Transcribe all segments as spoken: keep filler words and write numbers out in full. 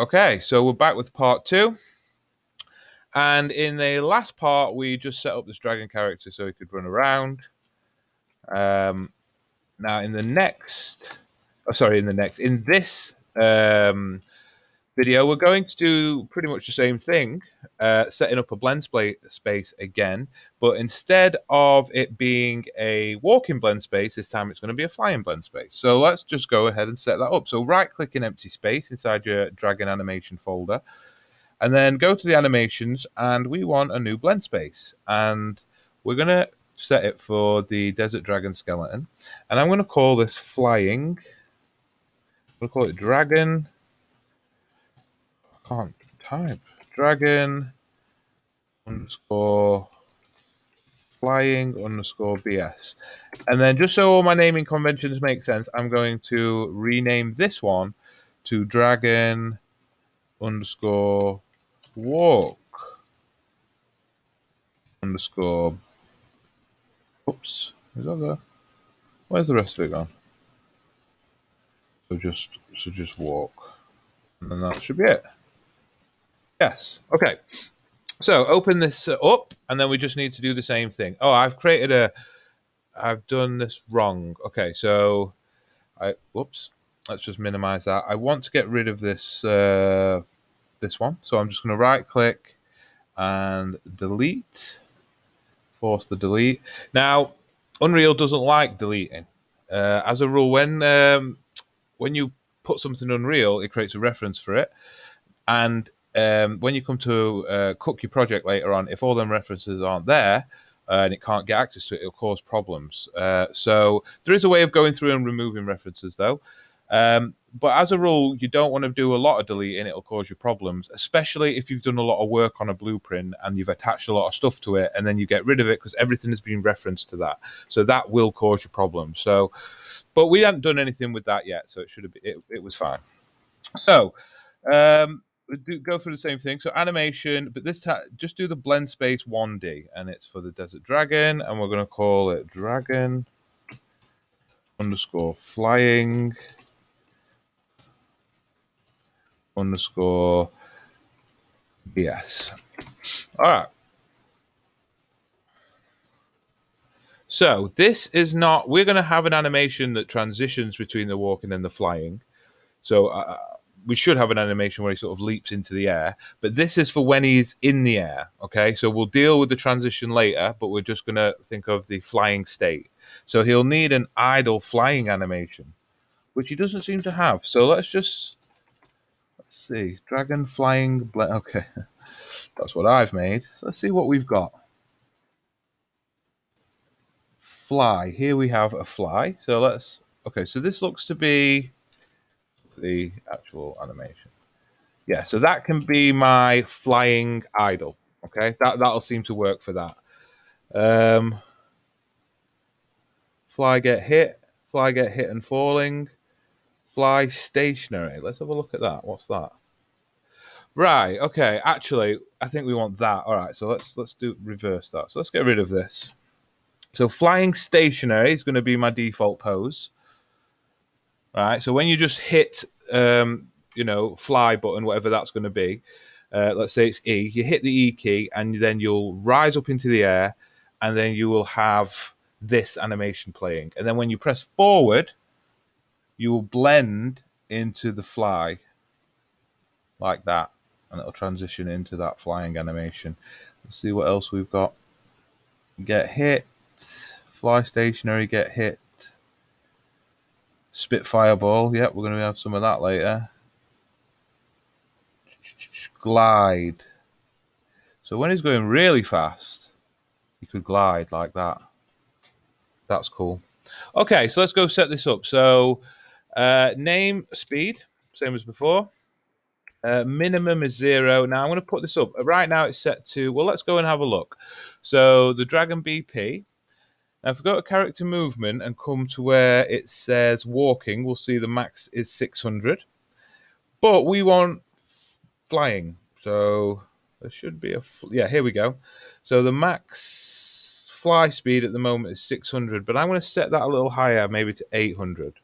Okay, so we're back with part two. And in the last part, we just set up this dragon character so he could run around. Um, now in the next, oh, sorry, in the next, in this um, video, we're going to do pretty much the same thing, uh, setting up a blend space again, but instead of it being a walking blend space, this time it's going to be a flying blend space. So let's just go ahead and set that up. So right click in empty space inside your dragon animation folder. And then go to the animations, and we want a new blend space. And we're going to set it for the desert dragon skeleton. And I'm going to call this flying. We'll call it dragon. I can't type. Dragon underscore flying underscore B S. And then just so all my naming conventions make sense, I'm going to rename this one to dragon underscore walk underscore oops is that there? Where's the rest of it gone? So just so just walk, and then that should be it. Yes. Okay, so open this up, and then we just need to do the same thing. Oh, I've created a I've done this wrong. Okay, so I whoops let's just minimize that. I want to get rid of this uh, this one, so I'm just going to right click and delete. Force the delete. Now, Unreal doesn't like deleting. Uh, as a rule, when um, when you put something in Unreal, it creates a reference for it, and um, when you come to uh, cook your project later on, if all them references aren't there, Uh, and it can't get access to it, it'll cause problems. Uh, so there is a way of going through and removing references, though. Um, but as a rule, you don't want to do a lot of deleting. It'll cause you problems, especially if you've done a lot of work on a blueprint and you've attached a lot of stuff to it, and then you get rid of it because everything has been referenced to that. So that will cause you problems. So, but we haven't done anything with that yet, so it should have been, it, it was fine. So um, do, go through the same thing. So animation, but this time just do the blend space one D, and it's for the desert dragon, and we're going to call it dragon underscore flying underscore B S. All right. So this is not, we're going to have an animation that transitions between the walking and the flying. So uh, we should have an animation where he sort of leaps into the air, but this is for when he's in the air. Okay, so we'll deal with the transition later, but we're just going to think of the flying state. So he'll need an idle flying animation, which he doesn't seem to have. So let's just, let's see, dragon flying blend. Okay, that's what I've made. So let's see what we've got. Fly, here we have a fly. So let's, okay, so this looks to be the actual animation. Yeah, so that can be my flying idle. Okay, that, that'll seem to work for that. Um, fly get hit, fly get hit and falling, fly stationary. Let's have a look at that. What's that? Right, okay, actually, I think we want that. All right, so let's let's do reverse that. So let's get rid of this. So flying stationary is going to be my default pose. All right, so when you just hit, um, you know, fly button, whatever that's going to be, uh, let's say it's E, you hit the E key, and then you'll rise up into the air, and then you will have this animation playing. And then when you press forward, you will blend into the fly like that, and it'll transition into that flying animation. Let's see what else we've got. Get hit, fly stationary, get hit. Spit fireball, yeah, we're going to have some of that later. Glide. So when he's going really fast, he could glide like that. That's cool. Okay, so let's go set this up. So uh, name speed, same as before. Uh, minimum is zero. Now I'm going to put this up. Right now it's set to, well, let's go and have a look. So the Dragon B P. Now, if we go to character movement and come to where it says walking, we'll see the max is six hundred. But we want flying. So there should be a... Yeah, here we go. So the max fly speed at the moment is six hundred. But I'm going to set that a little higher, maybe to eight hundred.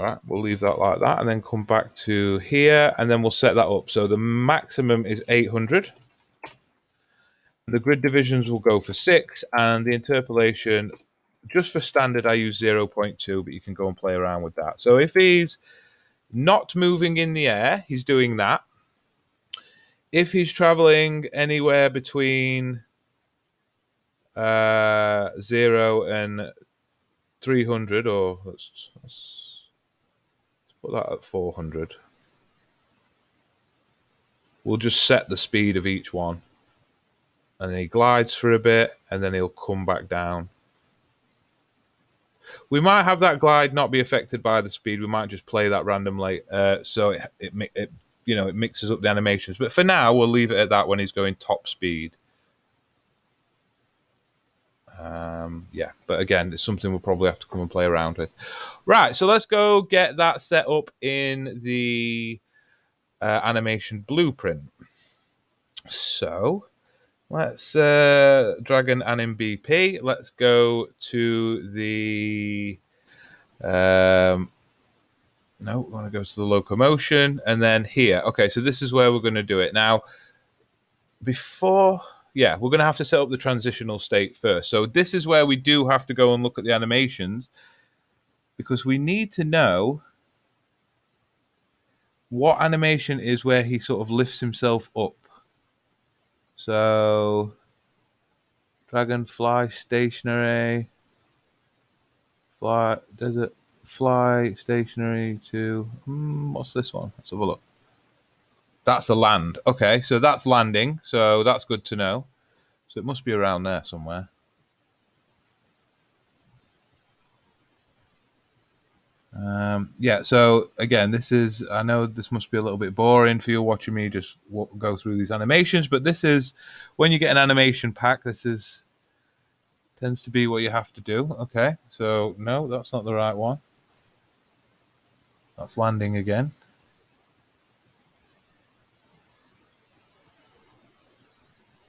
All right, we'll leave that like that and then come back to here and then we'll set that up. So the maximum is eight hundred. The grid divisions will go for six and the interpolation, just for standard, I use zero point two, but you can go and play around with that. So if he's not moving in the air, he's doing that. If he's traveling anywhere between uh, zero and three hundred, or let's, let's put that at four hundred. We'll just set the speed of each one. And then he glides for a bit, and then he'll come back down. We might have that glide not be affected by the speed. We might just play that randomly, uh, so it, it, it you know it mixes up the animations. But for now, we'll leave it at that when he's going top speed. Um, yeah, but again, it's something we'll probably have to come and play around with. Right, so let's go get that set up in the uh, animation blueprint. So let's uh, Dragon and B P. Let's go to the um, no. We want to go to the locomotion and then here. Okay, so this is where we're going to do it now. Before, yeah, we're going to have to set up the transitional state first. So this is where we do have to go and look at the animations because we need to know what animation is where he sort of lifts himself up. So, dragonfly stationary, fly, desert fly stationary to, mm, what's this one? Let's have a look. That's a land. Okay, so that's landing. So that's good to know. So it must be around there somewhere. Um, yeah, so again, this is, I know this must be a little bit boring for you watching me just w go through these animations, but this is, when you get an animation pack, this is, tends to be what you have to do. Okay, so no, that's not the right one. That's landing again.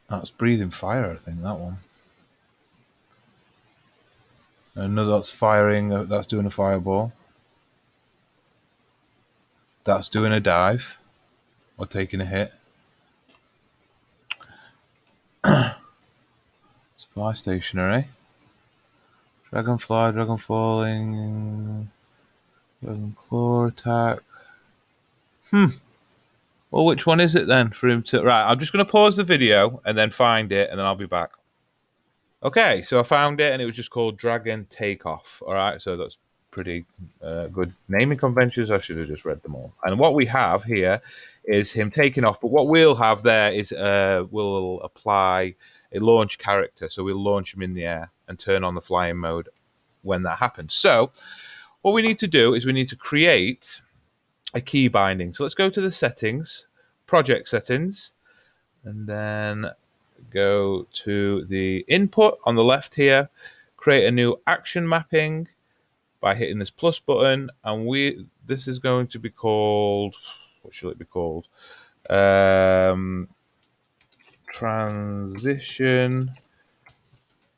That's breathing fire, I think, that one. Another that's firing, that's doing a fireball. That's doing a dive or taking a hit. It's fly stationary. Dragonfly, dragon falling, dragon claw attack. Hmm. Well, which one is it then for him to? Right, I'm just going to pause the video and then find it and then I'll be back. Okay, so I found it and it was just called Dragon Takeoff. All right, so that's pretty uh, good naming conventions. I should have just read them all. And what we have here is him taking off, but what we'll have there is uh, we'll apply a launch character. So we'll launch him in the air and turn on the flying mode when that happens. So what we need to do is we need to create a key binding. So let's go to the settings, project settings, and then go to the input on the left here, create a new action mapping by hitting this plus button, and we this is going to be called, what should it be called? Um, transition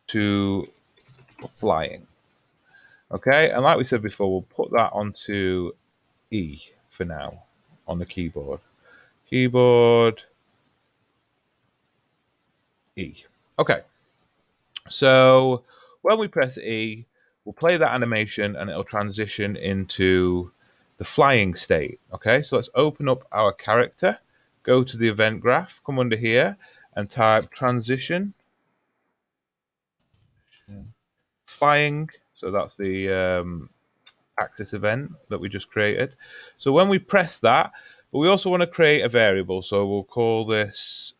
to flying. Okay, and like we said before, we'll put that onto E for now on the keyboard. Keyboard E. Okay, so when we press E, we'll play that animation and it'll transition into the flying state. Okay, so let's open up our character, go to the event graph, come under here and type transition flying. So that's the um, axis event that we just created. So when we press that, but we also want to create a variable. So we'll call this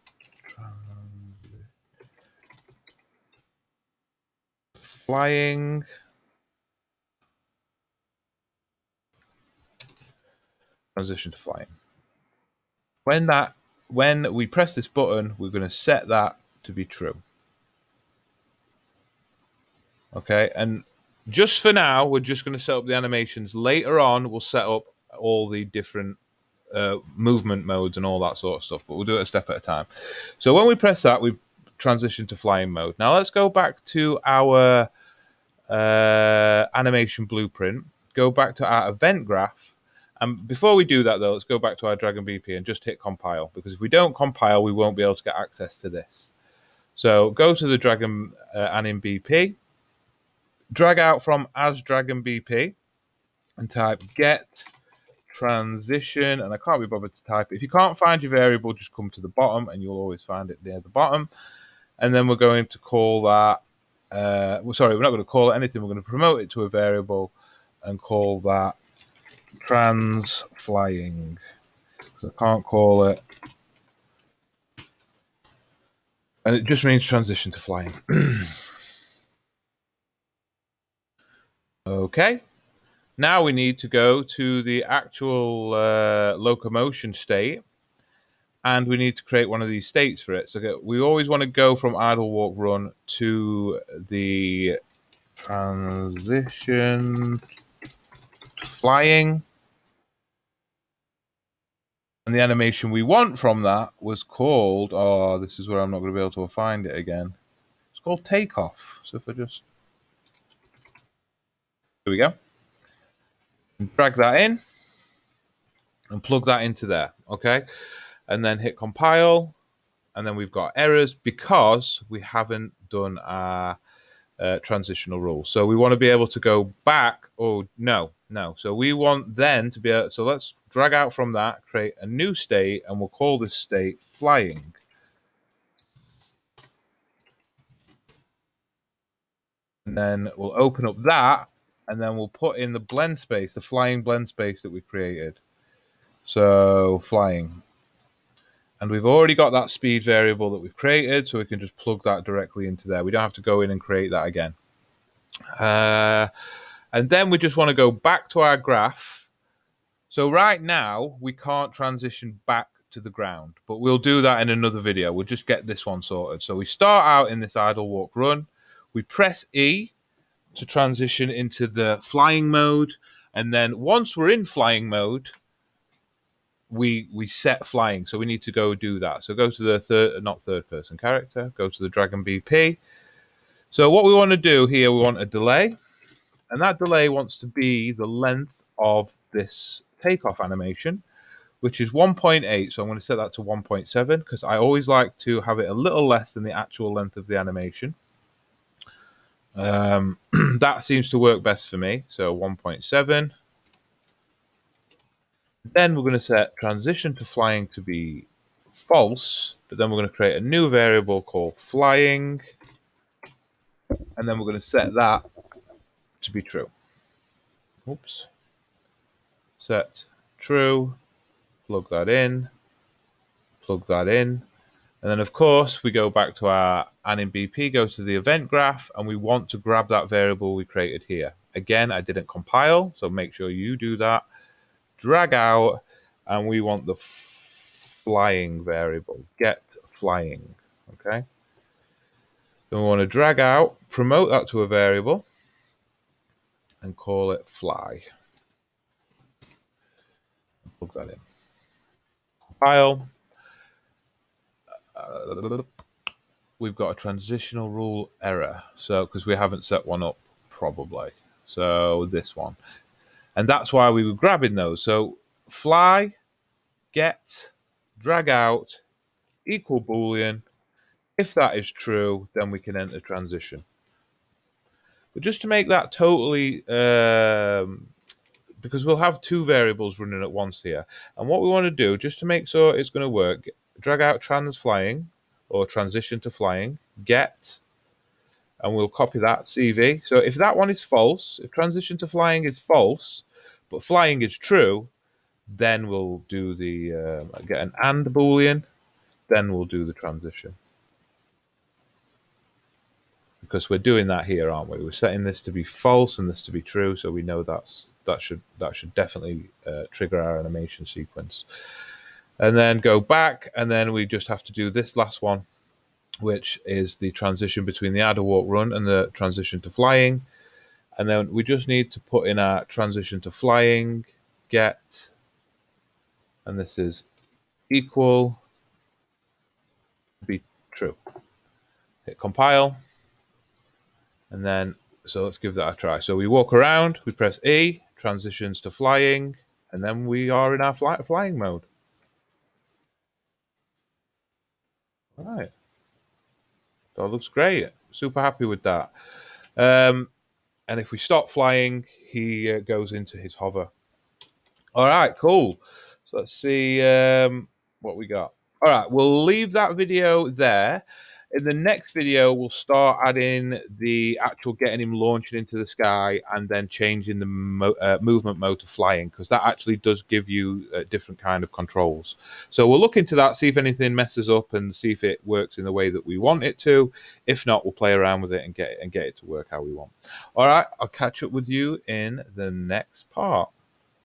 flying transition to flying. When that when we press this button, we're going to set that to be true. Okay, and just for now, we're just going to set up the animations. Later on, we'll set up all the different uh, movement modes and all that sort of stuff, but we'll do it a step at a time. So when we press that, we transition to flying mode. Now let's go back to our uh, animation blueprint, go back to our event graph. And before we do that, though, let's go back to our Dragon B P and just hit compile, because if we don't compile, we won't be able to get access to this. So go to the Dragon uh, Anim B P, drag out from as Dragon B P, and type get transition. And I can't be bothered to type it. If you can't find your variable, just come to the bottom, and you'll always find it near the bottom. And then we're going to call that. Uh, well, sorry, we're not going to call it anything. We're going to promote it to a variable and call that trans flying, because I can't call it, and it just means transition to flying. Okay, now we need to go to the actual uh, locomotion state, and we need to create one of these states for it. So we always want to go from idle, walk, run to the transition flying, and the animation we want from that was called, oh, this is where I'm not going to be able to find it again, it's called takeoff. So if I just, here we go, and drag that in and plug that into there, okay, and then hit compile, and then we've got errors because we haven't done our Uh, transitional rule. So we want to be able to go back. Oh, no, no. So we want then to be able, so let's drag out from that, create a new state, and we'll call this state flying. And then we'll open up that, and then we'll put in the blend space, the flying blend space that we created. So flying. And we've already got that speed variable that we've created, so we can just plug that directly into there. We don't have to go in and create that again. Uh, and then we just want to go back to our graph. So right now, we can't transition back to the ground, but we'll do that in another video. We'll just get this one sorted. So we start out in this idle, walk, run. We press E to transition into the flying mode. And then once we're in flying mode, we we set flying, so we need to go do that. So go to the third, not third person character, go to the Dragon B P. So what we want to do here, we want a delay, and that delay wants to be the length of this takeoff animation, which is one point eight. So I'm going to set that to one point seven, because I always like to have it a little less than the actual length of the animation. Um, that seems to work best for me, so one point seven. Then we're going to set transition to flying to be false, but then we're going to create a new variable called flying, and then we're going to set that to be true. Oops. Set true, plug that in, plug that in, and then of course we go back to our anim B P, go to the event graph, and we want to grab that variable we created here. Again, I didn't compile, so make sure you do that. Drag out, and we want the flying variable, get flying, okay? Then we want to drag out, promote that to a variable, and call it fly. Plug that in. Compile. Uh, we've got a transitional rule error, so because we haven't set one up, probably. So this one. And that's why we were grabbing those. So fly, get, drag out, equal Boolean. If that is true, then we can enter transition. But just to make that totally, um, because we'll have two variables running at once here. And what we want to do, just to make sure it's going to work, drag out trans flying or transition to flying, get, and we'll copy that C V. So if that one is false, if transition to flying is false, but flying is true, then we'll do the, um, get an and Boolean, then we'll do the transition. Because we're doing that here, aren't we? We're setting this to be false and this to be true, so we know that's, that should, that should definitely uh, trigger our animation sequence. And then go back, and then we just have to do this last one, which is the transition between the idle, walk, run and the transition to flying. And then we just need to put in our transition to flying, get, and this is equal, be true. Hit compile. And then, so let's give that a try. So we walk around, we press E, transitions to flying, and then we are in our fly flying mode. All right. That looks great. Super happy with that. Um, and if we stop flying, he uh, goes into his hover. All right, cool. So let's see um, what we got. All right, we'll leave that video there. In the next video, we'll start adding the actual getting him launching into the sky and then changing the mo uh, movement mode to flying, because that actually does give you a different kind of controls. So we'll look into that, see if anything messes up and see if it works in the way that we want it to. If not, we'll play around with it and get it, and get it to work how we want. All right, I'll catch up with you in the next part.